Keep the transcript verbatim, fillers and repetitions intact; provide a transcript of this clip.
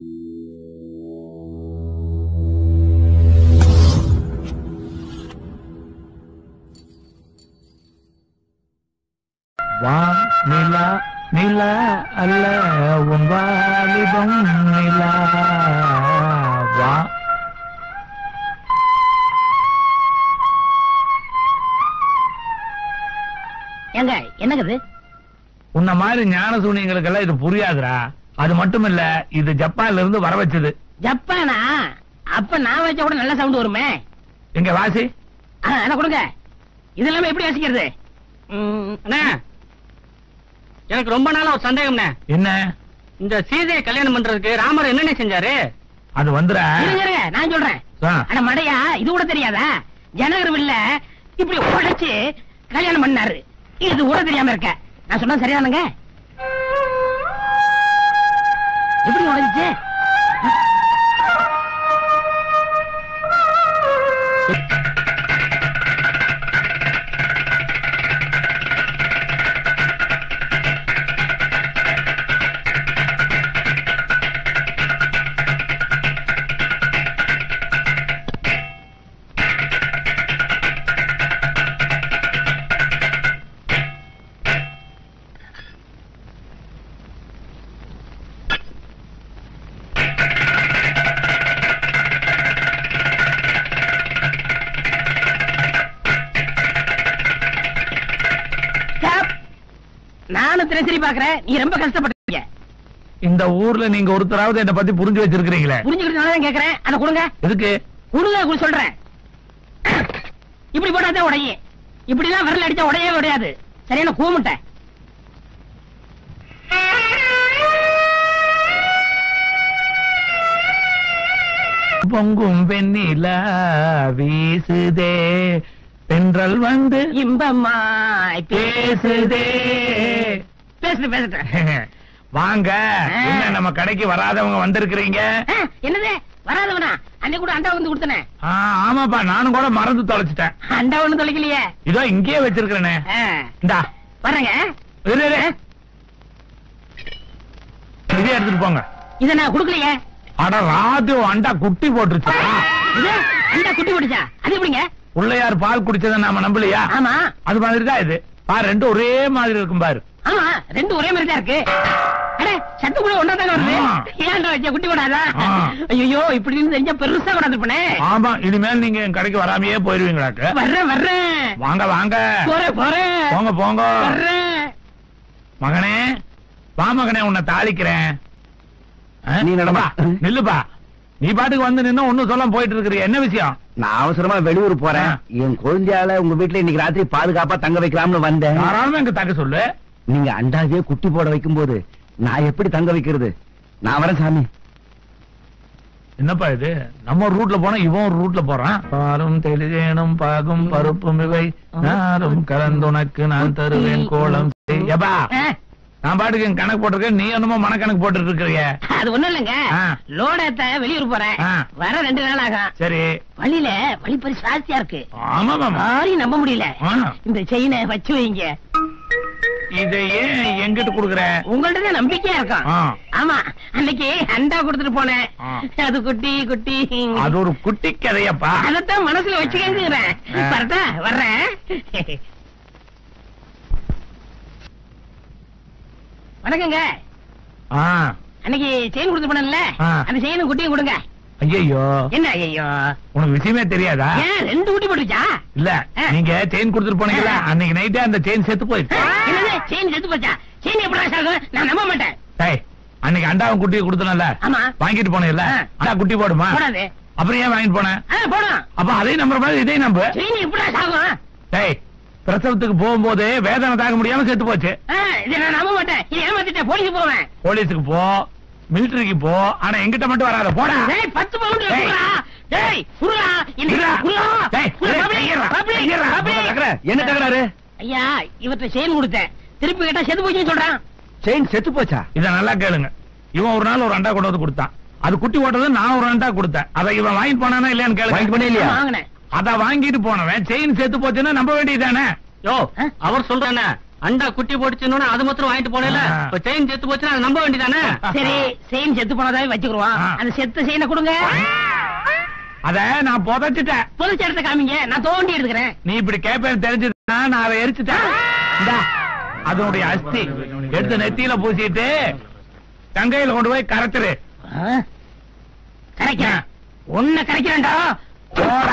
வா நிலா நிலா அல்ல உன் வாலிபம் நிலா வா எங்க என்னங்குது உன்ன மாதிரி ஞான சூனியங்களுக்கெல்லாம் இது புரியாதுரா. அது மட்டும் இல்ல, இது ஜப்பான்ல இருந்து வர வச்சது. ஜப்பானா? அப்ப நான் வச்ச கூட நல்ல சவுண்ட் வருமே. எங்க வாசி கொடுங்க. இதெல்லாம் எப்படி வாசிக்கிறது? எனக்கு ரொம்ப நாள ஒரு சந்தேகம். என்ன இந்த சீதையை கல்யாணம் பண்றதுக்கு ராமர் என்ன செஞ்சாரு? அது வந்துற நான் சொல்றேன். ஆனா மடையா இது கூட தெரியாதா? ஜனகர் இல்ல இப்படி உடைச்சு கல்யாணம் பண்ணாரு. இது கூட தெரியாம இருக்க? நான் சொன்னா சரிதானுங்க? எப்படி உடைச்சு? நீ ரொம்ப கஷ்டப்பட்டீங்க. இந்த ஊர்ல நீங்க ஒருத்தராவது என்ன பத்தி புரிஞ்சு வச்சிருக்கீங்களா? புரிஞ்சுக்கிறதுனால தான் கேக்குறேன். அத கொடுங்க. எதுக்கு? குடுங்க, குடு சொல்றேன். இப்படி போடாதே உடையே. இப்படி எல்லாம் விரல் அடிச்சா உடையவே உடையாது. சரியான கூமுட்டை. பொங்கும் வெண்ணிலா வீசுதே, பெண்கள் வந்து இன்பமாய் பேசுதே. பேசுட்டு பேசுட்டு வாங்க. நம்ம கடைக்கு வராதவங்க வந்திருக்கிறீங்க. என்னது வராதவனா? அன்னைக்கு கூட அண்டா வந்து கொடுத்தனே. ஆமாப்பா, நானும் கூட மறந்து தொலைச்சிட்டேன். அண்டா ஒண்ணு தொலைக்கலையே, இதோ இங்கேயே வச்சிருக்கிறேனே. இந்தா வரங்க. இதே எடுத்துட்டு போங்க. இத நான் குடுக்கலையே. அட ராது, அண்டா குட்டி போட்டுருச்சா? அண்டா குட்டி போட்டுச்சா? அது எப்படிங்க? பிள்ளையார் பால் குடிச்சத நாம நம்பலையா? ஆமா, அது மாதிரிதான் இது. பாரு, ரெண்டு ஒரே மாதிரி இருக்கும். பாரு, ரெண்டு ஒரே மாதிரி தான் இருக்கு. அட சத்து கூட ஒண்ணா தான் வருது. ஏன்டா வச்ச குட்டி கூடாதா? ஐயோ, இப்படி தெரிஞ்சா பெருசா கூடாது பண்ணே. ஆமா, இனிமேல் நீங்க என் கடைக்கு வராமையே போயிருவீங்களாக்கு. வர்றேன் வர்றேன். வாங்க வாங்க. போறேன் போறேன். போங்க போங்க. வர்றேன். மகனே வா மகனே, உன்னை தாளிக்கிறேன். நீ நடப்பா, நில்லுப்பா. நீ பாட்டுக்கு வந்து நின்னு ஒன்னும் சொல்லாம போயிட்டு இருக்கிற. என்ன விஷயம்? நான் அவசரமா வெளியூர் போறேன். என் குழந்தையால உங்க வீட்டுல இன்னைக்கு ராத்திரி பாதுகாப்பா தங்க வைக்கலாம்னு வந்தேன். யாராலும் எங்க தங்க சொல்லு. நீங்க அண்டாவே குட்டி போட வைக்கும் போது நான் எப்படி தங்க வைக்கிறது? நான் வரேன் சாமி. என்னப்பா இது? நம்ம ஒரு ரூட்ல போனா இவன் ஒரு ரூட்ல போறான். பாலும் தெளிதேனும் பாகும் பருப்பும் இவை நாரும் கலந்துனக்கு நான் தருவேன் கோலம். நான் பாட்டுக்கு என் கணக்கு போட்டிருக்கேன், நீ என்னமோ மன கணக்கு போட்டுட்டு இருக்கிறீங்க. அது ஒண்ணும் இல்லைங்க. லோடத்த வெளியூர் போறேன், வர ரெண்டு நாள் ஆகும். சரி, வழியில வழிப்பறி சாஸ்தியா இருக்கு. நம்ப முடியல. இந்த செயினை வச்சு வைங்க. இதை ஏன் எங்கிட்ட குடுக்குற? உங்கள்ட்ட நம்பிக்கையா இருக்கும். ஆமா, அன்னைக்கு அண்டா குடுத்துட்டு போனேன். அது குட்டி குட்டி. அது ஒரு குட்டி கதையப்பா. அதத்தான் மனசுல வச்சுக்கிறேன். பரட்டா வர்றேன். வணக்கங்க. அன்னைக்கு செயின் குடுத்து போனேன்ல, அந்த செயினும் குட்டியும் கொடுங்க. ஐயோ, என்ன ஐயோ, உனக்கு விஷயமே தெரியாதா? ரெண்டு குட்டி போட்டுச்சா? இல்ல, நீங்க செயின் குடுத்துட்டு போனீங்கல்ல, அன்னைக்கு நைட்டே அந்த செயின் செத்து போயிடுச்சு. செயின் செத்து போச்சா? செயின் எப்படி நான் நம்ப மாட்டேன். அன்னைக்கு அண்டாவும் குட்டியை கொடுத்தனல்ல, வாங்கிட்டு போனேன்ல, அண்டா குட்டி போடுமா? அப்புறம் ஏன் வாங்கிட்டு போனேன்? போனோம். அப்ப அதையும் நம்புற மாதிரி இதையும் நம்ப. செயின் எப்படி ஆகும்? டேய், பிரசவத்துக்கு போகும்போது வேதனை தாக்க முடியாம செத்து போச்சு. நான் நம்ப மாட்டேன். ஏமாத்திட்டேன். போலீஸுக்கு போவேன். போலீஸுக்கு போ, மிலிட்டரிக்கு போ, ஆனா எங்கிட்ட மட்டும் வராத. போடா. டேய், பத்து பவுண்ட் எடுறா. டேய் புறா. என்னடா புறா? டேய் புறா. என்ன தகறாரு? ஐயா, இவட்ட செயின் கொடுத்தேன், திருப்பி கேட்டா செத்து போச்சுன்னு சொல்றான். செயின் செத்து போச்சா? இத நல்லா கேளுங்க. இவன் ஒரு நாள் ஒரு அண்டா கொண்டு வந்து கொடுத்தான். அது குட்டி ஓட்டது. நான் ஒரு அண்டா கொடுத்தேன். அத இவன் வாங்கி போனானா இல்லையான்னு கேளுங்க. வாங்கி போனே இல்லையா? வாங்குனேன். அத வாங்கிட்டு போனவன் செயின் செத்து போச்சுன்னா நம்ப வேண்டியதானே? யோ, அவர் சொல்றானே அண்டா குட்டி போட்டுச்சுன்னு அது மாத்திரம் வாங்கிட்டு போனேல, இப்ப செயின் செத்து போச்சுன்னா அதை நம்ப வேண்டியதானே? சரி, செயின் செத்து போனதாவே வச்சுக்கிடுவான், அந்த செத்த செயினை கொடுங்க. அத நான் புதைச்சிட்டேன். புதைச்ச இடத்த காமிங்க, நான் தோண்டி எடுக்கிறேன். நீ இப்படி கேப்பேன்னு தெரிஞ்சதுன்னா நான் அதை எரிச்சுட்டேன். அதனுடைய அஸ்தி எடுத்து நெத்தியில பூசிட்டு கங்கையில கொண்டு போய் கரைத்துரு. கரைக்கிறேன், ஒன்ன கரைக்கிறேன்டா. போற.